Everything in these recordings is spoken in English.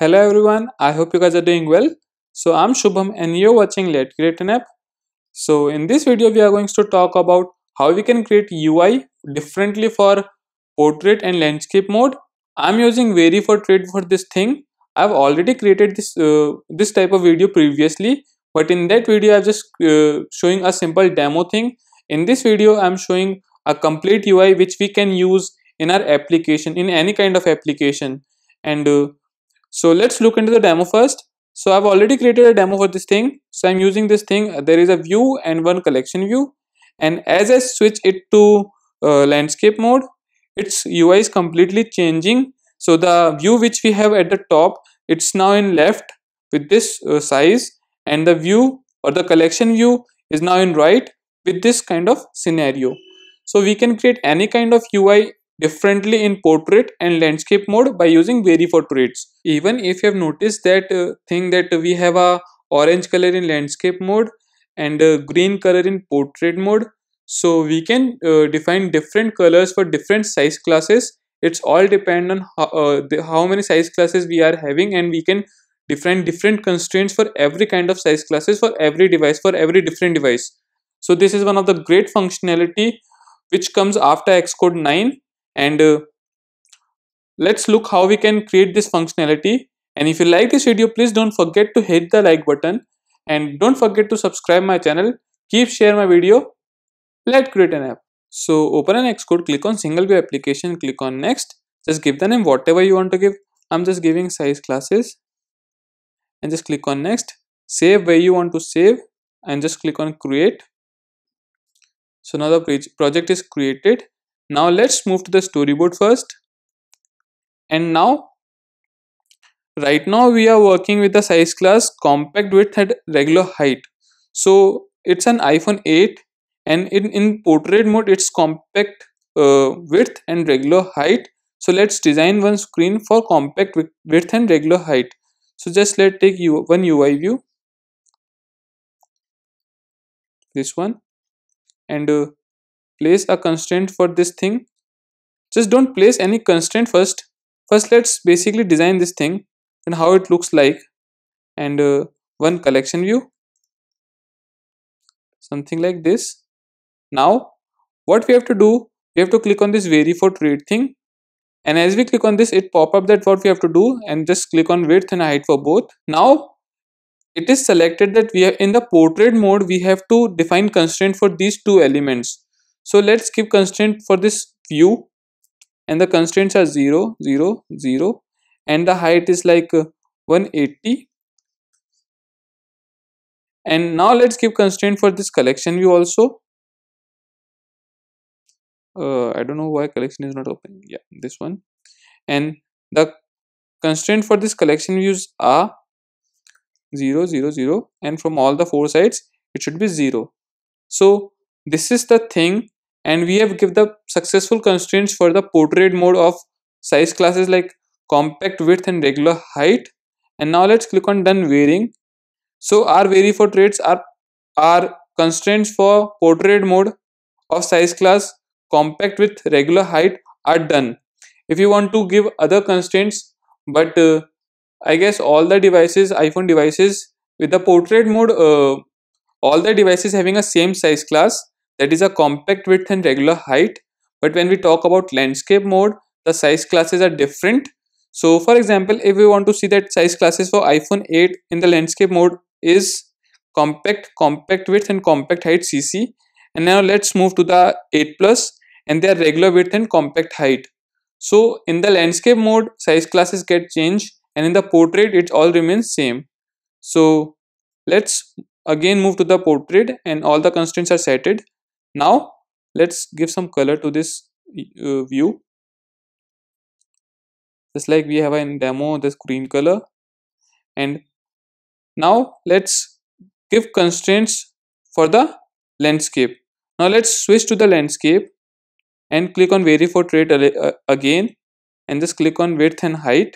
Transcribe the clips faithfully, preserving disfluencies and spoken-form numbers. Hello everyone, I hope you guys are doing well. So I'm Shubham and you're watching Let's Create an App. So in this video we are going to talk about how we can create U I differently for portrait and landscape mode. I'm using vary for trait for this thing. I've already created this uh, this type of video previously, but in that video I'm just uh, showing a simple demo thing. In this video I'm showing a complete U I which we can use in our application, in any kind of application. And uh, so let's look into the demo first. So I've already created a demo for this thing. So I'm using this thing. There is a view and one collection view. And as I switch it to uh, landscape mode, its U I is completely changing. So the view which we have at the top, it's now in left with this uh, size, and the view or the collection view is now in right with this kind of scenario. So we can create any kind of U I differently in portrait and landscape mode by using vary for traits. Even if you have noticed that uh, thing that we have a orange color in landscape mode and a green color in portrait mode, so we can uh, define different colors for different size classes. It's all depend on how, uh, the, how many size classes we are having, and we can define different constraints for every kind of size classes for every device, for every different device. So this is one of the great functionality which comes after Xcode nine. And uh, let's look how we can create this functionality. And if you like this video, please don't forget to hit the like button and don't forget to subscribe my channel. Keep share my video. Let's create an app. So open an Xcode, click on single view application, click on next. Just give the name whatever you want to give. I'm just giving size classes, and just click on next. Save where you want to save and just click on create. So now the project is created. Now let's move to the storyboard first. And now, right now we are working with the size class compact width at regular height. So it's an iPhone eight, and in, in portrait mode it's compact uh, width and regular height. So let's design one screen for compact width and regular height. So just let's take U one U I view, this one, and uh, place a constraint for this thing. Just don't place any constraint first. First let's basically design this thing and how it looks like. And uh, one collection view, something like this. Now what we have to do, we have to click on this vary for trait thing, and as we click on this it pop up that what we have to do, and just click on width and height for both. Now it is selected that we are in the portrait mode. We have to define constraint for these two elements. So let's give constraint for this view, and the constraints are zero, zero, zero, and the height is like one eighty. And now let's give constraint for this collection view also. Uh, I don't know why collection is not open. Yeah, this one. And the constraint for this collection views are zero, zero, zero, and from all the four sides it should be zero. So this is the thing. And we have given the successful constraints for the portrait mode of size classes like compact width and regular height. And now let's click on done varying. So our vary for traits are, are constraints for portrait mode of size class compact width regular height are done. If you want to give other constraints, but uh, I guess all the devices, iPhone devices with the portrait mode, uh, all the devices having a same size class, that is a compact width and regular height. But when we talk about landscape mode, the size classes are different. So for example, if we want to see that size classes for iPhone eight in the landscape mode is compact, compact width and compact height C C. And now let's move to the eight plus, and they are regular width and compact height. So in the landscape mode size classes get changed, and in the portrait it all remains same. So let's again move to the portrait, and all the constraints are setted. Now let's give some color to this uh, view. Just like we have in demo this green color. And now let's give constraints for the landscape. Now let's switch to the landscape and click on vary for trait again, and just click on width and height.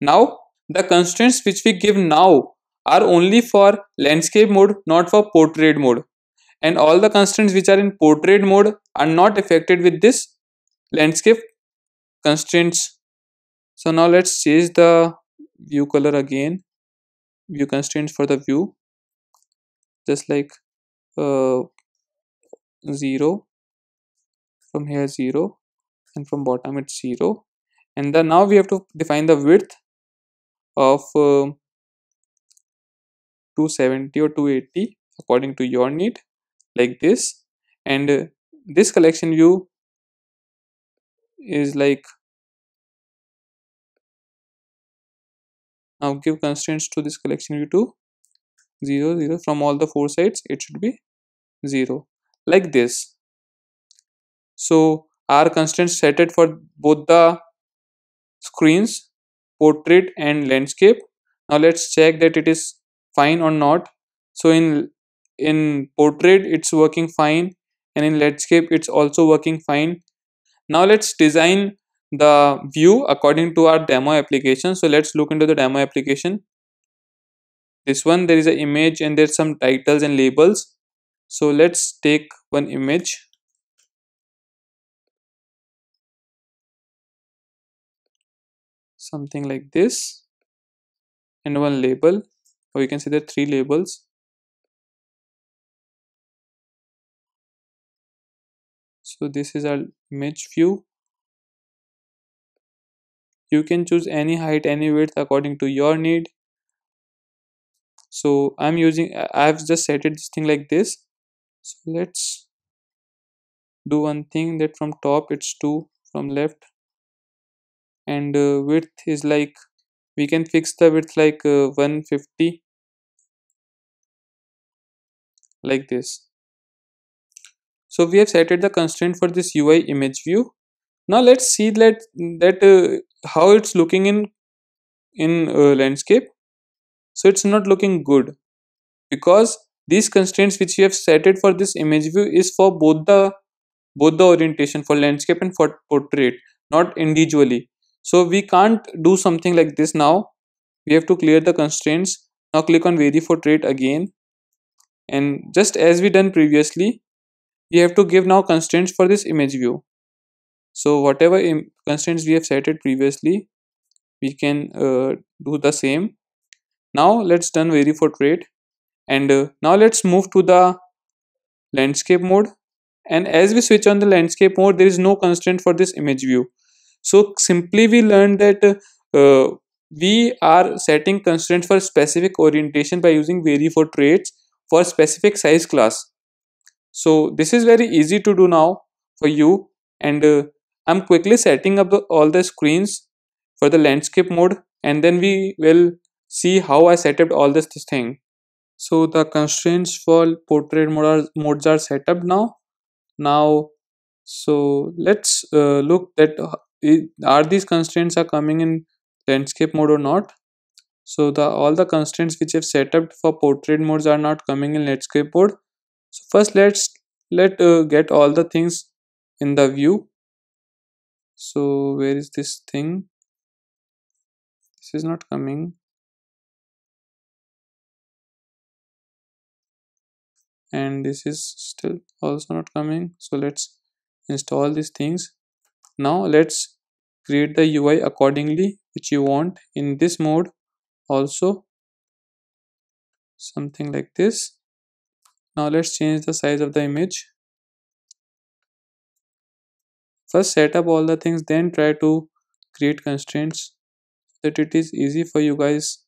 Now the constraints which we give now are only for landscape mode, not for portrait mode, and all the constraints which are in portrait mode are not affected with this landscape constraints. So now let's change the view color again, view constraints for the view, just like uh, zero, from here zero, and from bottom it's zero. And then now we have to define the width of uh, two seventy or two eighty according to your need, like this. And uh, this collection view is like, now give constraints to this collection view to zero zero, from all the four sides it should be zero, like this. So our constraints set it for both the screens, portrait and landscape. Now let's check that it is fine or not. So in in portrait it's working fine, and in landscape it's also working fine. Now let's design the view according to our demo application. So let's look into the demo application. This one, there is an image and there's some titles and labels. So let's take one image. Something like this, and one label, or you can see there are three labels. So this is our image view. You can choose any height, any width according to your need. So I'm using, I've just set it this thing like this. So let's do one thing, that from top it's two, from left, and uh, width is like, we can fix the width like uh, one fifty, like this. So we have set the constraint for this U I image view. Now let's see that that uh, how it's looking in in uh, landscape. So it's not looking good, because these constraints which we have set it for this image view is for both the both the orientation, for landscape and for portrait, not individually. So we can't do something like this now. We have to clear the constraints. Now click on vary for trait again, and just as we done previously, we have to give now constraints for this image view. So whatever constraints we have set it previously, we can uh, do the same. Now let's done vary for trait, and uh, now let's move to the landscape mode. And as we switch on the landscape mode, there is no constraint for this image view. So simply we learned that uh, we are setting constraints for specific orientation by using vary for traits for specific size class. So this is very easy to do now for you, and uh, I'm quickly setting up the, all the screens for the landscape mode, and then we will see how I set up all this, this thing. So the constraints for portrait mode are, modes are set up now. Now so let's uh, look that uh, are these constraints are coming in landscape mode or not. So the all the constraints which I've set up for portrait modes are not coming in landscape mode. So first let's let uh, get all the things in the view. So where is this thing? This is not coming, and this is still also not coming. So let's install these things. Now let's create the U I accordingly which you want in this mode also, something like this. Now let's change the size of the image. First set up all the things, then try to create constraints, so that it is easy for you guys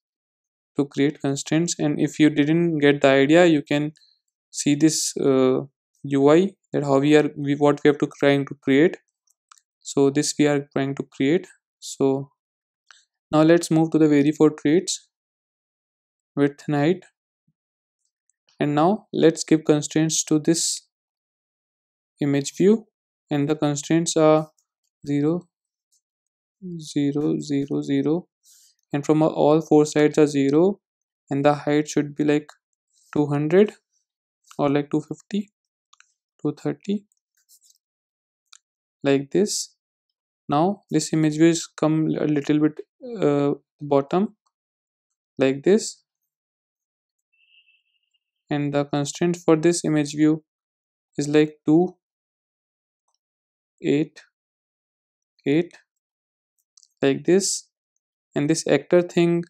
to create constraints. And if you didn't get the idea, you can see this uh, U I, that how we are we what we have to trying to create. So this we are trying to create. So now let's move to the vary for traits, width and height, and now let's give constraints to this image view, and the constraints are zero zero zero zero, and from all four sides are zero, and the height should be like two hundred or like two fifty, two thirty, like this. Now this image view is come a little bit uh, bottom, like this, and the constraint for this image view is like two eight eight, like this. and this actor thing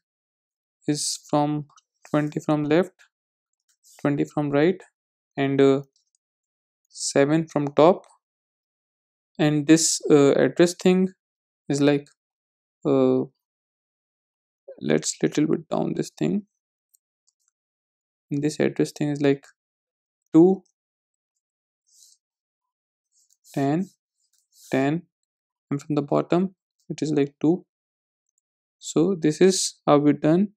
is from twenty from left, twenty from right, and uh, seven from top. And this uh, address thing is like uh, let's little bit down this thing, and this address thing is like two ten ten, and from the bottom it is like two. So this is how we done.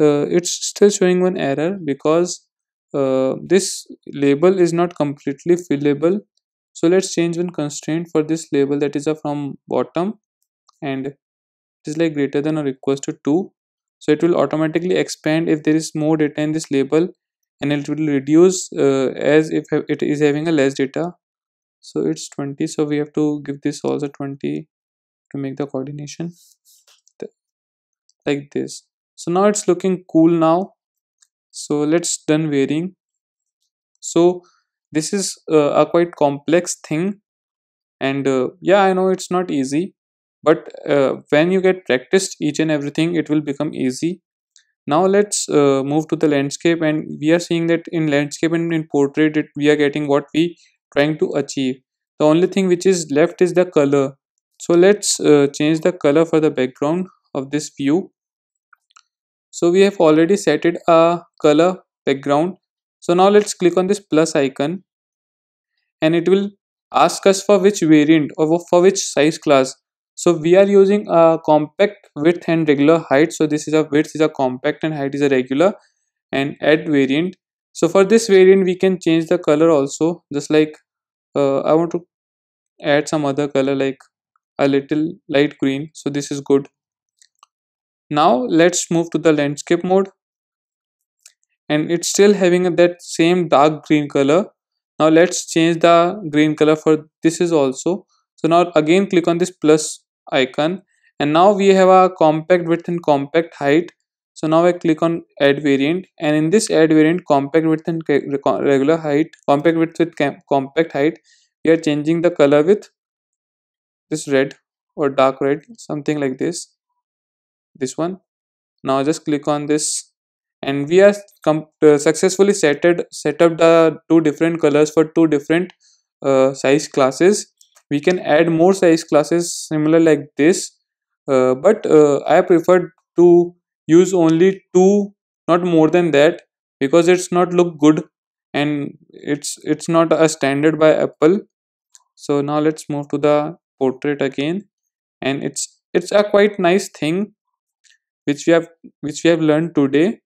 Uh, it's still showing one error because uh, this label is not completely fillable. So let's change one constraint for this label, that is a from bottom, and it is like greater than or equals to two. So it will automatically expand if there is more data in this label, and it will reduce uh, as if it is having a less data. So it's twenty, so we have to give this also twenty to make the coordination like this. So now it's looking cool now. So let's done varying. So this is uh, a quite complex thing, and uh, yeah, I know it's not easy, but uh, when you get practiced each and everything, it will become easy. Now let's uh, move to the landscape, and we are seeing that in landscape and in portrait it, we are getting what we trying to achieve. The only thing which is left is the color. So let's uh, change the color for the background of this view. So we have already set it a color background. So now let's click on this plus icon, and it will ask us for which variant or for which size class. So we are using a compact width and regular height. So this is a width is a compact and height is a regular, and add variant. So for this variant we can change the color also, just like uh, I want to add some other color like a little light green. So this is good. Now let's move to the landscape mode, and it's still having that same dark green color. Now let's change the green color for this is also. So now again click on this plus icon, and now we have a compact width and compact height. So now I click on add variant, and in this add variant compact width and regular height, compact width with compact height, we are changing the color with this red or dark red, something like this, this one. Now just click on this, and we are uh, successfully set, set up the two different colors for two different uh, size classes. We can add more size classes similar like this, uh, but uh, I prefer to use only two, not more than that, because it's not look good and it's it's not a standard by Apple. So now let's move to the portrait again, and it's it's a quite nice thing which we have which we have learned today.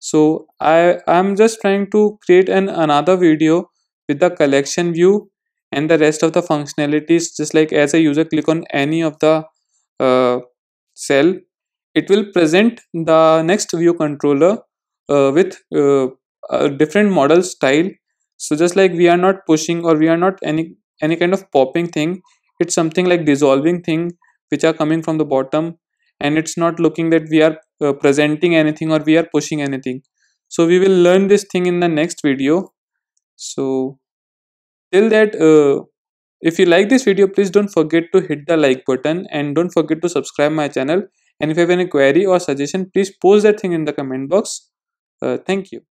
So I I'm just trying to create an another video with the collection view and the rest of the functionalities. Just like as a user click on any of the uh, cell, it will present the next view controller uh, with uh, a different model style. So just like we are not pushing or we are not any any kind of popping thing, it's something like dissolving thing which are coming from the bottom, and it's not looking that we are uh, presenting anything or we are pushing anything. So we will learn this thing in the next video. So till that, uh, if you like this video, please don't forget to hit the like button, and don't forget to subscribe my channel. And if you have any query or suggestion, please post that thing in the comment box. Uh, thank you.